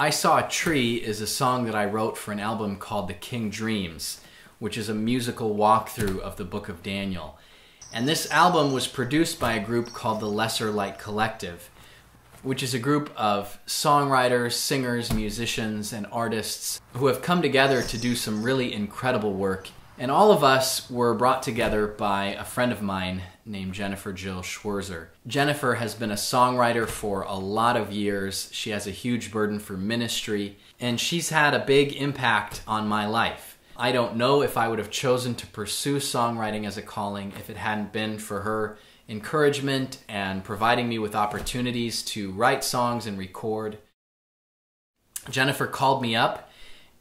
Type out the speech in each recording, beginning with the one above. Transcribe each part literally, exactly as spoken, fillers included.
I Saw a Tree is a song that I wrote for an album called The King Dreams, which is a musical walkthrough of the Book of Daniel. And this album was produced by a group called the Lesser Light Collective, which is a group of songwriters, singers, musicians, and artists who have come together to do some really incredible work. And all of us were brought together by a friend of mine named Jennifer Jill Schwerzer. Jennifer has been a songwriter for a lot of years. She has a huge burden for ministry, and she's had a big impact on my life. I don't know if I would have chosen to pursue songwriting as a calling if it hadn't been for her encouragement and providing me with opportunities to write songs and record. Jennifer called me up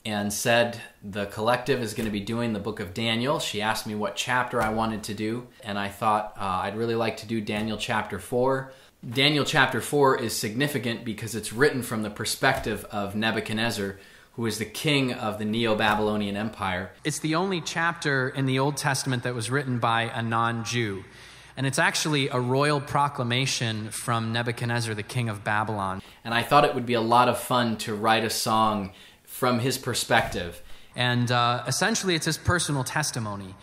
and said the collective is going to be doing the Book of Daniel. She asked me what chapter I wanted to do, and I thought uh, I'd really like to do Daniel chapter four. Daniel chapter four is significant because it's written from the perspective of Nebuchadnezzar, who is the king of the Neo-Babylonian Empire. It's the only chapter in the Old Testament that was written by a non-Jew. And it's actually a royal proclamation from Nebuchadnezzar, the king of Babylon. And I thought it would be a lot of fun to write a song from his perspective. And uh, essentially it's his personal testimony.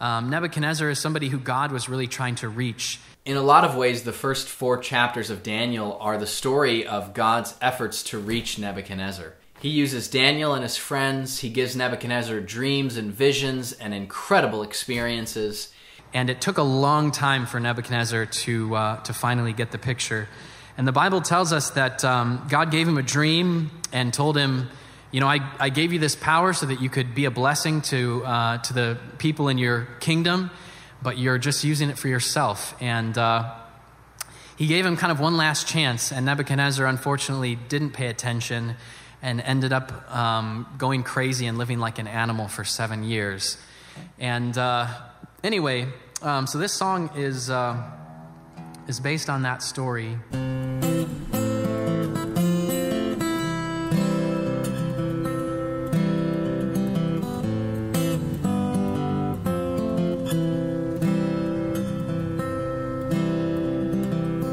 Um, Nebuchadnezzar is somebody who God was really trying to reach. In a lot of ways, the first four chapters of Daniel are the story of God's efforts to reach Nebuchadnezzar. He uses Daniel and his friends. He gives Nebuchadnezzar dreams and visions and incredible experiences. And it took a long time for Nebuchadnezzar to, uh, to finally get the picture. And the Bible tells us that um, God gave him a dream and told him, you know, I, I gave you this power so that you could be a blessing to, uh, to the people in your kingdom, but you're just using it for yourself. And uh, he gave him kind of one last chance, and Nebuchadnezzar, unfortunately, didn't pay attention and ended up um, going crazy and living like an animal for seven years. And uh, anyway, um, so this song is, uh, is based on that story.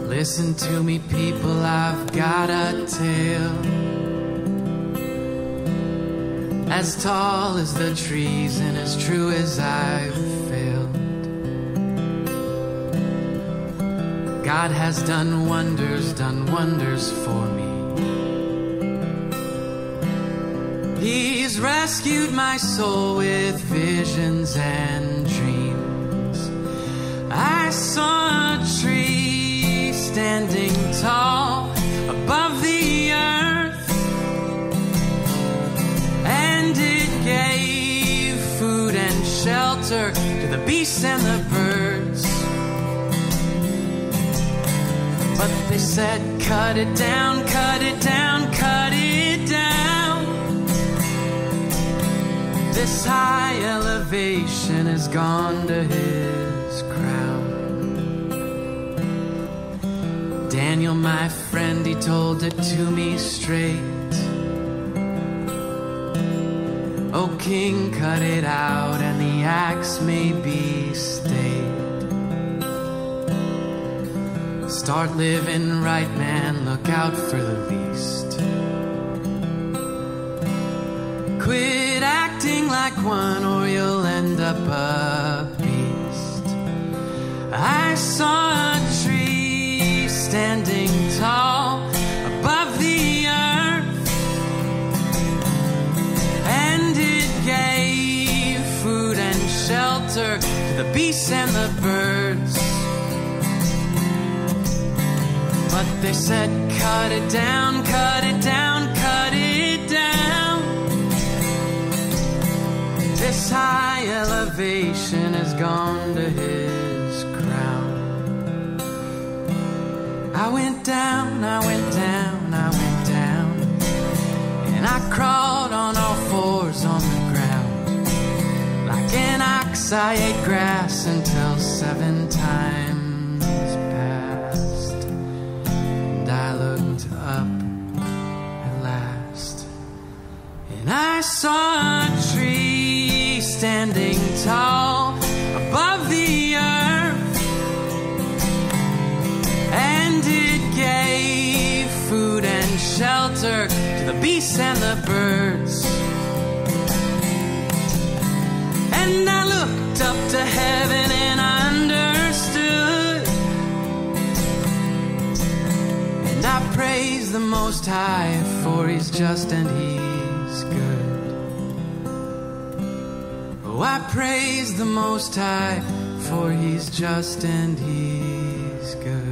Listen to me, people, I've got a tale as tall as the trees and as true as I've failed. God has done wonders, done wonders for me. He's rescued my soul with visions and dreams. I saw a tree standing tall above the earth, and it gave food and shelter to the beasts and the birds. But they said, cut it down, cut it down, cut it down. This high elevation has gone to his crown. Daniel, my friend, he told it to me straight. O king, cut it out, and the axe may be stayed. Start living right, man, look out for the least. Quit acting like one, or you'll end up a beast. I saw a tree standing tall above the earth, and it gave food and shelter to the beasts and the birds. But they said, cut it down, cut it down, cut it down. This high elevation has gone to his crown. I went down, I went down, I went down, and I crawled on all fours on the ground. Like an ox, I ate grass until seven times passed, and I looked up at last, and I saw a tree standing tall above the earth. And it gave food and shelter to the beast. geese and the birds. And I looked up to heaven and I understood, and I praise the Most High, for He's just and He's good. Oh, I praise the Most High, for He's just and He's good.